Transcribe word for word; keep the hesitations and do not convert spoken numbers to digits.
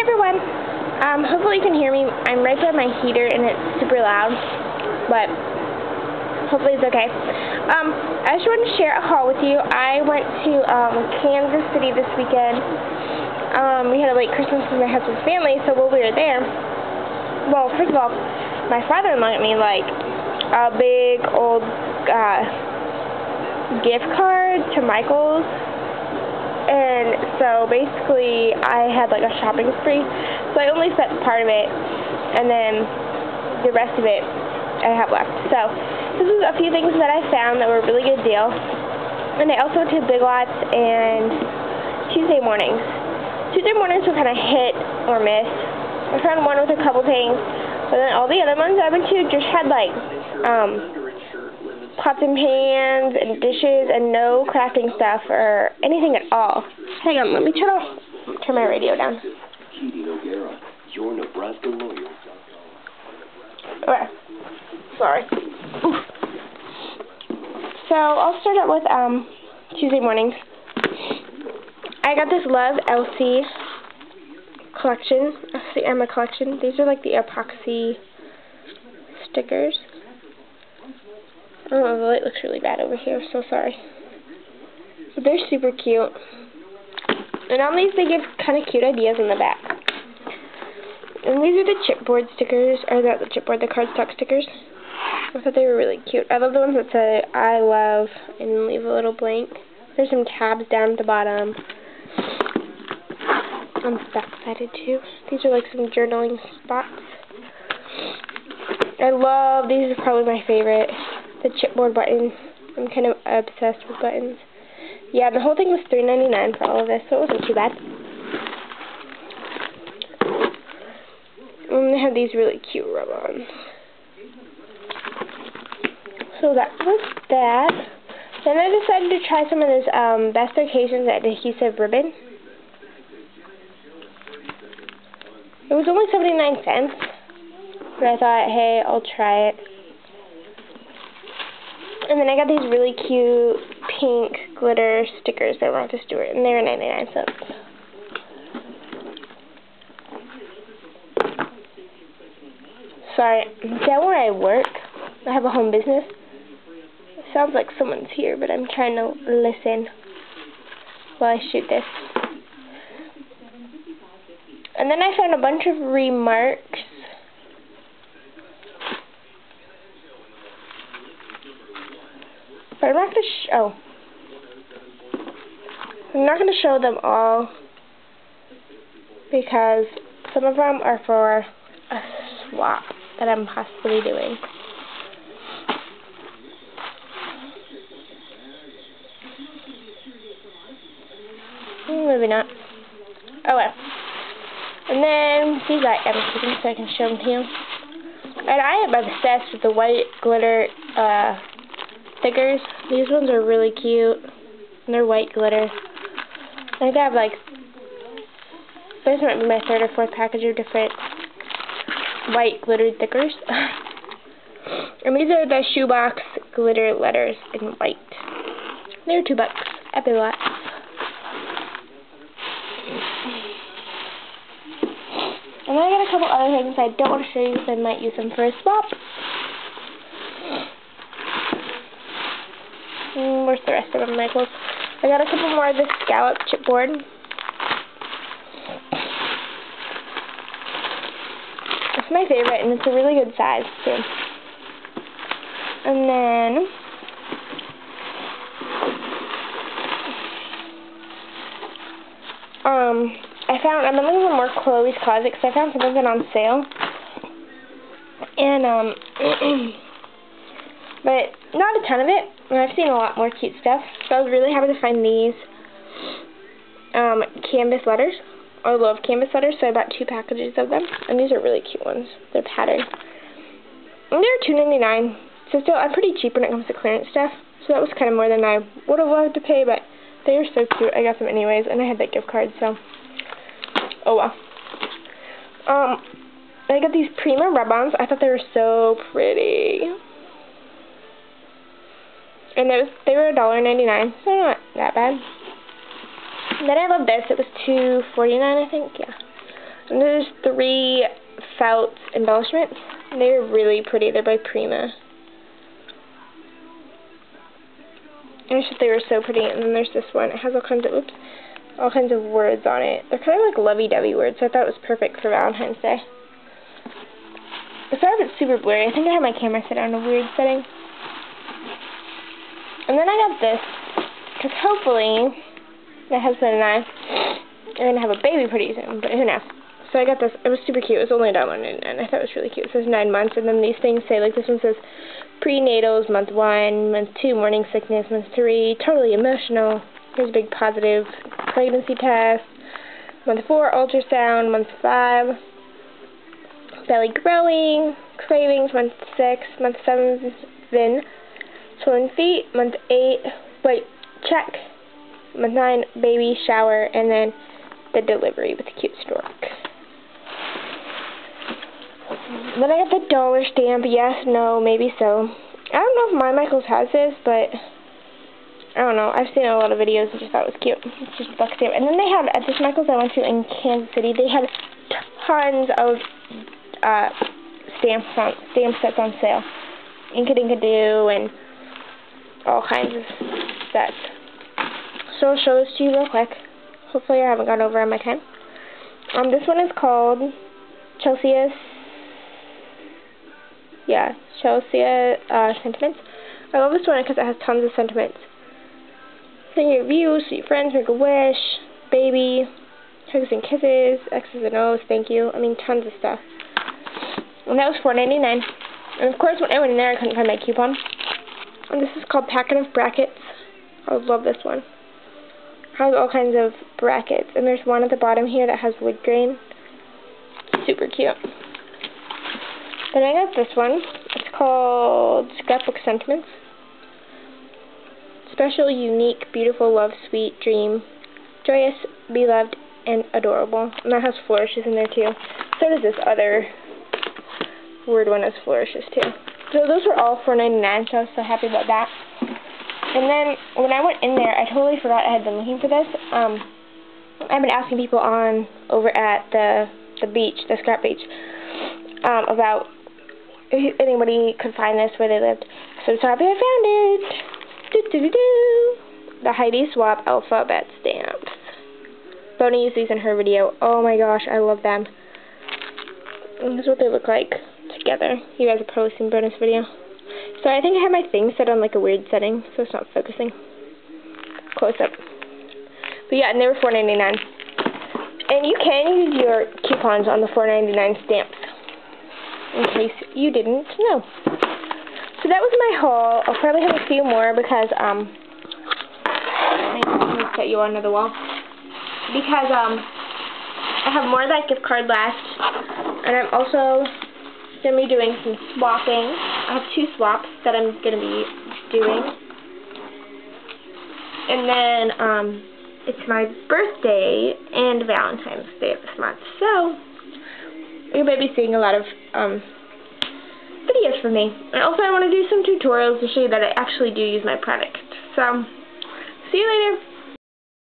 Hey everyone! Um, hopefully you can hear me. I'm right by my heater and it's super loud, but hopefully it's okay. Um, I just wanted to share a haul with you. I went to um, Kansas City this weekend. Um, we had a late Christmas with my husband's family, so while we were there, well, first of all, my father-in-law got me like a big old uh, gift card to Michaels. And so basically I had like a shopping spree, so I only spent part of it, and then the rest of it I have left. So this is a few things that I found that were a really good deal. And I also went to Big Lots and Tuesday Mornings. Tuesday Mornings were kind of hit or miss. I found one with a couple things, but then all the other ones I went to just had like um, pots and pans and dishes and no crafting stuff or anything at all. Hang on, let me turn off, turn my radio down. Okay. Sorry. Oof. So I'll start out with um Tuesday Mornings. I got this Love Elsie collection. That's the Emma collection. These are like the epoxy stickers. Oh, the light looks really bad over here. I'm so sorry. But they're super cute. And on these, they give kind of cute ideas in the back. And these are the chipboard stickers. Or not the chipboard, the cardstock stickers. I thought they were really cute. I love the ones that say, I love, and leave a little blank. There's some tabs down at the bottom. On the back-sided, too. These are like some journaling spots. I love, these are probably my favorite. The chipboard buttons. I'm kind of obsessed with buttons. Yeah, the whole thing was three ninety-nine for all of this, so it wasn't too bad. And they had these really cute rub-ons. So that was that. Then I decided to try some of this um, Best Occasions at adhesive ribbon. It was only seventy-nine cents, but I thought, hey, I'll try it. And then I got these really cute pink glitter stickers by Martha Stewart, and they were ninety-nine cents. Sorry, is that where I work? I have a home business. It sounds like someone's here, but I'm trying to listen while I shoot this. And then I found a bunch of remarks. But I'm not going to sh oh. I'm not going to show them all because some of them are for a swap that I'm possibly doing. Maybe not. Oh well. And then these I am keeping so I can show them to you. And I am obsessed with the white glitter uh stickers. These ones are really cute. And they're white glitter. I think I have like, this might be my third or fourth package of different white glitter stickers. And these are the shoebox glitter letters in white. They're two bucks at Big Lots. And then I got a couple other things I don't want to show you because I might use them for a swap. Where's the rest of them, Michaels? I got a couple more of the scallop chipboard. It's my favorite, and it's a really good size, too. And then Um, I found, I'm looking for more Chloe's Closets, because I found something on sale. And, um, but not a ton of it. I've seen a lot more cute stuff. So I was really happy to find these um, canvas letters. I love canvas letters, so I bought two packages of them. And these are really cute ones. They're patterned. And they're two ninety-nine. So still, I'm pretty cheap when it comes to clearance stuff. So that was kind of more than I would have loved to pay, but they are so cute. I got them anyways, and I had that gift card, so oh well. Um, I got these Prima rub-ons. I thought they were so pretty. And they, was, they were a dollar ninety-nine, so not that bad. And then I love this. It was two forty-nine, I think. Yeah. And there's three felt embellishments. And they're really pretty. They're by Prima. And I just, they were so pretty. And then there's this one. It has all kinds of, oops, all kinds of words on it. They're kind of like lovey-dovey words, so I thought it was perfect for Valentine's Day. Sorry if it's super blurry. I think I had my camera set on a weird setting. And then I got this, because hopefully my husband and I are going to have a baby pretty soon, but who knows. So I got this. It was super cute. It was only one dollar ninety-nine, and I thought it was really cute. It says nine months, and then these things say, like, this one says prenatals, month one, month two, morning sickness, month three, totally emotional. Here's a big positive pregnancy test. Month four, ultrasound. Month five, belly growing, cravings. Month six, month seven, then swollen feet. Month eight, wait, check. Month nine, baby shower, and then the delivery with the cute stork. Then I got the dollar stamp, yes, no, maybe so. I don't know if my Michaels has this, but I don't know. I've seen a lot of videos and just thought it was cute. It's just a buck stamp. And then they had, at this Michaels I went to in Kansas City, they had tons of uh, stamp, on, stamp sets on sale. Inkadinkadoo and all kinds of sets. So I'll show this to you real quick. Hopefully I haven't gone over on my time. Um, this one is called Chelsea Yeah, Chelsea uh, Sentiments. I love this one because it has tons of sentiments. Send your views to your friends, make a wish, baby, hugs and kisses, X's and O's, thank you. I mean, tons of stuff. And that was four ninety-nine. And of course, when I went in there, I couldn't find my coupon. And this is called Pack of Brackets. I love this one. It has all kinds of brackets. And there's one at the bottom here that has wood grain. Super cute. Then I got this one. It's called Scrapbook Sentiments. Special, unique, beautiful, love, sweet, dream, joyous, beloved, and adorable. And that has flourishes in there too. So does this other word one has flourishes too. So those were all four ninety-nine, so I was so happy about that. And then when I went in there, I totally forgot I had been looking for this. Um, I've been asking people on over at the the beach, the scrap beach, um, about if anybody could find this where they lived. So I'm so happy I found it. Doo doo doo doo. The Heidi Swap alphabet stamps. Bonnie used these in her video. Oh my gosh, I love them. And this is what they look like together. You guys have probably seen bonus video. So I think I have my thing set on like a weird setting, so it's not focusing. Close up. But yeah, and they were four ninety-nine. And you can use your coupons on the four ninety-nine stamps, in case you didn't know. So that was my haul. I'll probably have a few more because, um, let me set you on another wall. Because, um, I have more of that gift card left, and I'm also going to be doing some swapping. I have two swaps that I'm going to be doing. And then, um, it's my birthday and Valentine's Day of this month, so you may be seeing a lot of um, videos from me. And also I want to do some tutorials to show you that I actually do use my product. So, see you later.